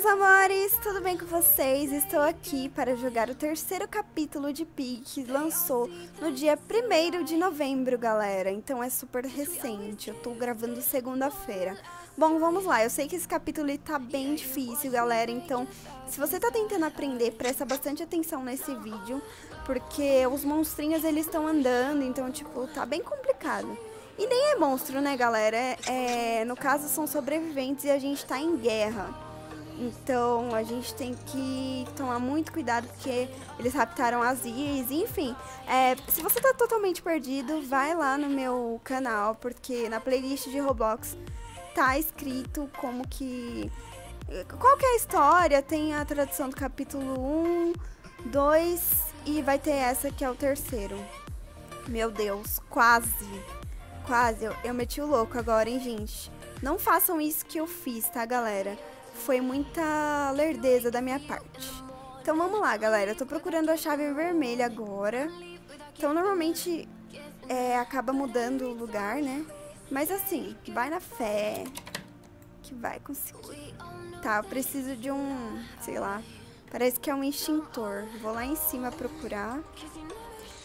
meus amores, tudo bem com vocês? Estou aqui para jogar o terceiro capítulo de Piggy, que lançou no dia 1º de novembro, galera. Então é super recente, eu tô gravando segunda-feira. Bom, vamos lá, eu sei que esse capítulo tá bem difícil, galera. Então, se você tá tentando aprender, presta bastante atenção nesse vídeo, porque os monstrinhos, eles estão andando, então, tipo, tá bem complicado. E nem é monstro, né, galera? No caso, são sobreviventes e a gente tá em guerra. Então, a gente tem que tomar muito cuidado, porque eles raptaram as IAs. Enfim, se você tá totalmente perdido, vai lá no meu canal, porque na playlist de Roblox tá escrito como que... qual que é a história? Tem a tradução do capítulo 1, 2 e vai ter essa que é o terceiro. Meu Deus, quase... quase, eu meti o louco agora, hein, gente? Não façam isso que eu fiz, tá, galera? Foi muita lerdeza da minha parte. Então, vamos lá, galera. Eu tô procurando a chave vermelha agora. Então, normalmente, acaba mudando o lugar, né? Mas, assim, vai na fé que vai conseguir. Tá, eu preciso de um, sei lá, parece que é um extintor. Vou lá em cima procurar.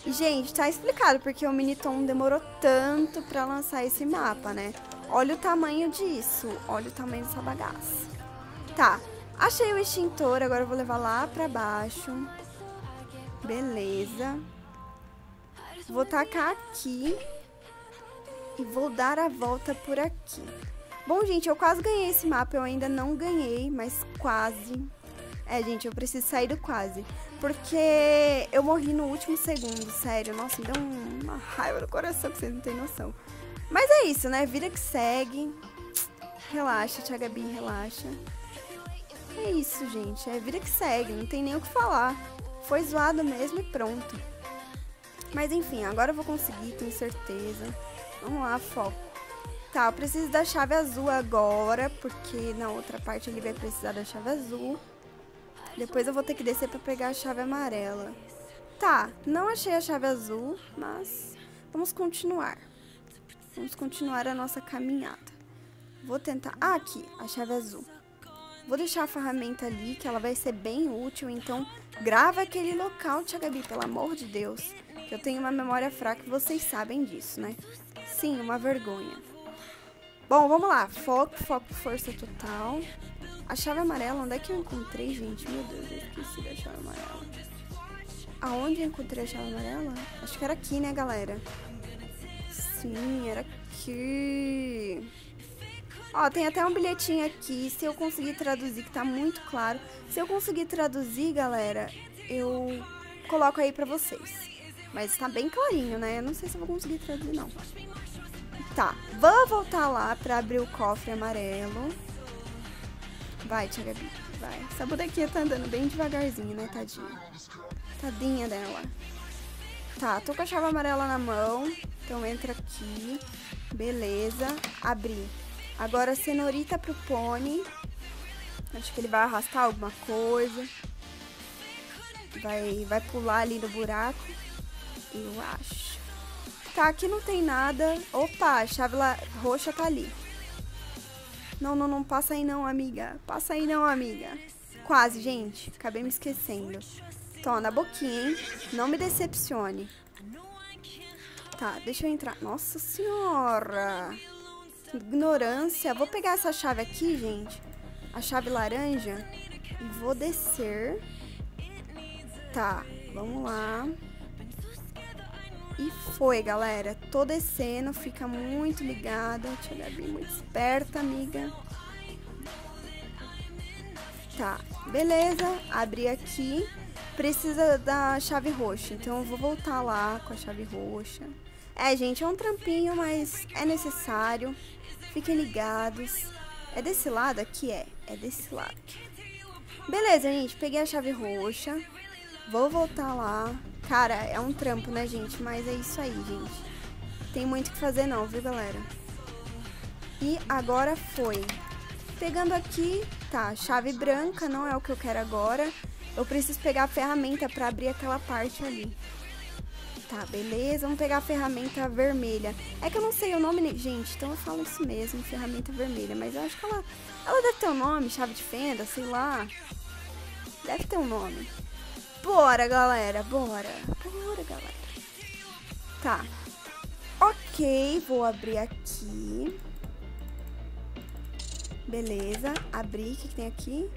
Gente, tá explicado porque o Miniton demorou tanto pra lançar esse mapa, né? Olha o tamanho disso, olha o tamanho dessa bagaça. Tá, achei o extintor, agora eu vou levar lá pra baixo. Beleza. Vou tacar aqui e vou dar a volta por aqui. Bom, gente, eu quase ganhei esse mapa, eu ainda não ganhei, mas quase... gente, eu preciso sair do quase, porque eu morri no último segundo, sério. Nossa, me deu uma raiva no coração que vocês não têm noção. Mas é isso, né? Vida que segue. Relaxa, Tia Gabi, relaxa. É isso, gente. É vida que segue, não tem nem o que falar. Foi zoado mesmo e pronto. Mas enfim, agora eu vou conseguir, tenho certeza. Vamos lá, foco. Tá, eu preciso da chave azul agora, porque na outra parte ele vai precisar da chave azul. Depois eu vou ter que descer pra pegar a chave amarela. Tá, não achei a chave azul, mas vamos continuar. Vamos continuar a nossa caminhada. Vou tentar... ah, aqui, a chave azul. Vou deixar a ferramenta ali, que ela vai ser bem útil. Então, grava aquele local, Tia Gabi, pelo amor de Deus. Que eu tenho uma memória fraca e vocês sabem disso, né? Sim, uma vergonha. Bom, vamos lá. Foco, foco, força total. A chave amarela, onde é que eu encontrei, gente? Meu Deus, eu esqueci da chave amarela. Aonde eu encontrei a chave amarela? Acho que era aqui, né, galera? Sim, era aqui. Ó, tem até um bilhetinho aqui. Se eu conseguir traduzir, que tá muito claro. Se eu conseguir traduzir, galera, eu coloco aí pra vocês. Mas tá bem clarinho, né? Eu não sei se eu vou conseguir traduzir, não. Tá, vou voltar lá pra abrir o cofre amarelo. Vai, Tia Gabi, vai. Essa bonequinha tá andando bem devagarzinho, né, tadinha? Tadinha dela. Tá, tô com a chave amarela na mão. Então entra aqui. Beleza. Abri. Agora cenourita pro Pony. Acho que ele vai arrastar alguma coisa. Vai pular ali no buraco. Eu acho. Tá, aqui não tem nada. Opa, a chave roxa tá ali. Não, não, não, passa aí não, amiga. Passa aí não, amiga. Quase, gente. Acabei me esquecendo. Tô na boquinha, hein? Não me decepcione. Tá, deixa eu entrar. Nossa senhora. Ignorância. Vou pegar essa chave aqui, gente. A chave laranja. E vou descer. Tá, vamos lá. E foi, galera. Tô descendo, fica muito ligada. Deixa eu olhar bem, muito esperta, amiga. Tá, beleza. Abri aqui. Precisa da chave roxa, então eu vou voltar lá com a chave roxa. Gente, é um trampinho, mas é necessário. Fiquem ligados. É desse lado aqui, é desse lado aqui. Beleza, gente. Peguei a chave roxa. Vou voltar lá. Cara, é um trampo, né, gente? Mas é isso aí, gente. Tem muito o que fazer não, viu, galera? E agora foi. Pegando aqui, tá, chave branca, não é o que eu quero agora. Eu preciso pegar a ferramenta pra abrir aquela parte ali. Tá, beleza. Vamos pegar a ferramenta vermelha. É que eu não sei o nome, gente, então eu falo isso mesmo, ferramenta vermelha. Mas eu acho que ela deve ter um nome, chave de fenda, sei lá. Deve ter um nome. Bora, galera, bora. Bora, galera. Tá. Ok, vou abrir aqui. Beleza, abri. O que tem aqui?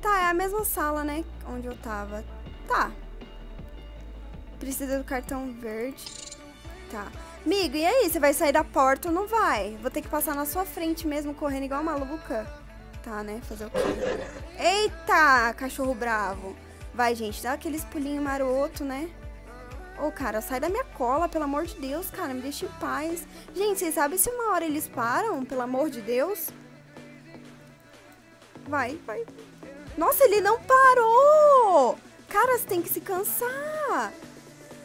Tá, é a mesma sala, né? Onde eu tava. Tá. Precisa do cartão verde. Tá. Migo, e aí? Você vai sair da porta ou não vai? Vou ter que passar na sua frente mesmo, correndo igual uma maluca. Tá, né? Fazer o quê? Eita, cachorro bravo. Vai, gente, dá aqueles pulinhos maroto, né? Ô, cara, sai da minha cola, pelo amor de Deus, cara. Me deixa em paz. Gente, vocês sabem se uma hora eles param? Pelo amor de Deus. Vai, vai. Nossa, ele não parou! Cara, você tem que se cansar.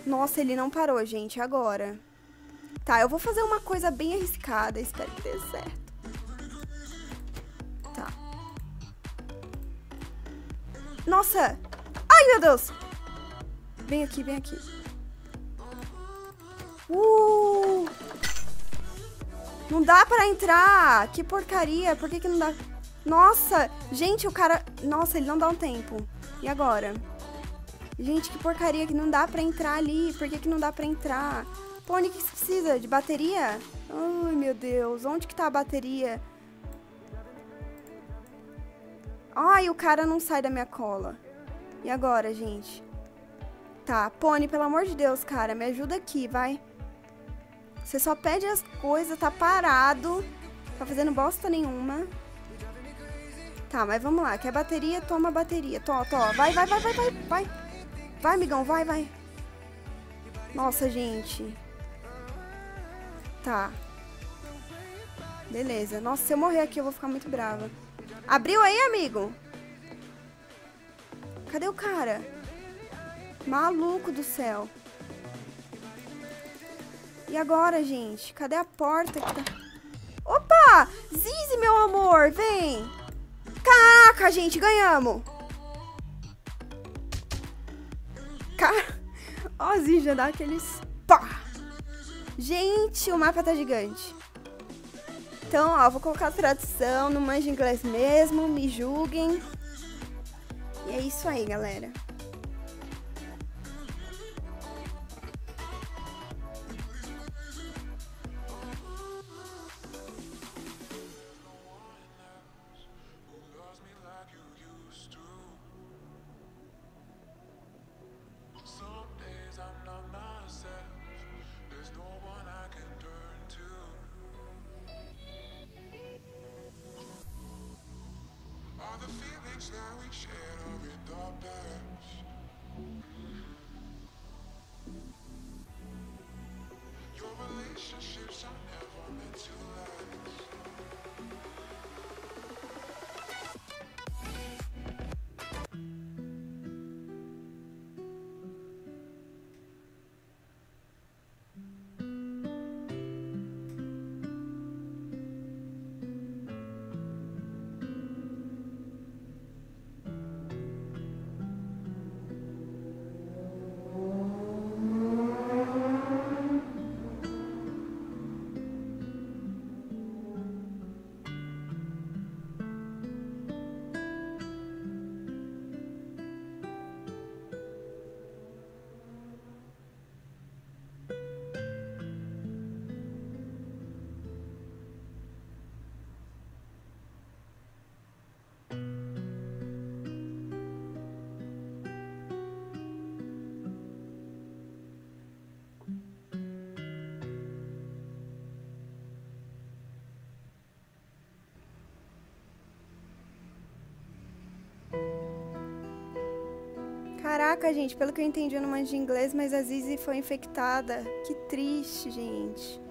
Nossa, ele não parou, gente, agora. Tá, eu vou fazer uma coisa bem arriscada. Espero que dê certo. Tá. Nossa! Ai, meu Deus! Vem aqui, vem aqui. Não dá pra entrar! Que porcaria! Por que não dá? Nossa! Gente, o cara... Nossa, ele não dá um tempo. E agora? Gente, que porcaria que não dá pra entrar ali. Por que não dá pra entrar? Pony, o que você precisa? De bateria? Ai, meu Deus. Onde que tá a bateria? Ai, o cara não sai da minha cola. E agora, gente? Tá, Pony, pelo amor de Deus, cara. Me ajuda aqui, vai. Você só pede as coisas, tá parado. Tá fazendo bosta nenhuma. Tá, mas vamos lá. Quer bateria? Toma a bateria. Tó, tó. Vai, vai, vai, vai, vai, vai. Vai, amigão, vai, vai. Nossa, gente. Tá. Beleza. Nossa, se eu morrer aqui, eu vou ficar muito brava. Abriu aí, amigo? Cadê o cara? Maluco do céu. E agora, gente? Cadê a porta que tá... Opa! Zizzy, meu amor, vem! Caraca, gente, ganhamos! Cara... Ó, Zizzy, já dá aqueles... Pá! Gente, o mapa tá gigante. Então, ó, vou colocar a tradução, não manjo inglês mesmo, me julguem. E é isso aí, galera. Caraca, gente, pelo que eu entendi eu não manjo de inglês, mas a Zizzy foi infectada. Que triste, gente.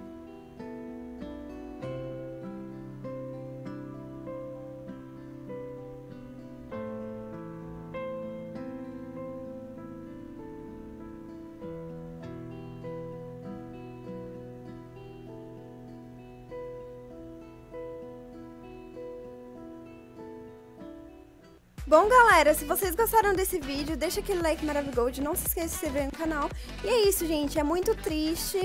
Bom, galera, se vocês gostaram desse vídeo, deixa aquele like maravigold, não se esqueça de se inscrever no canal. E é isso, gente, é muito triste,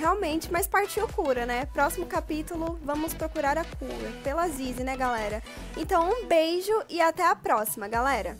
realmente, mas partiu cura, né? Próximo capítulo, vamos procurar a cura pela Zizzy, né, galera? Então, um beijo e até a próxima, galera!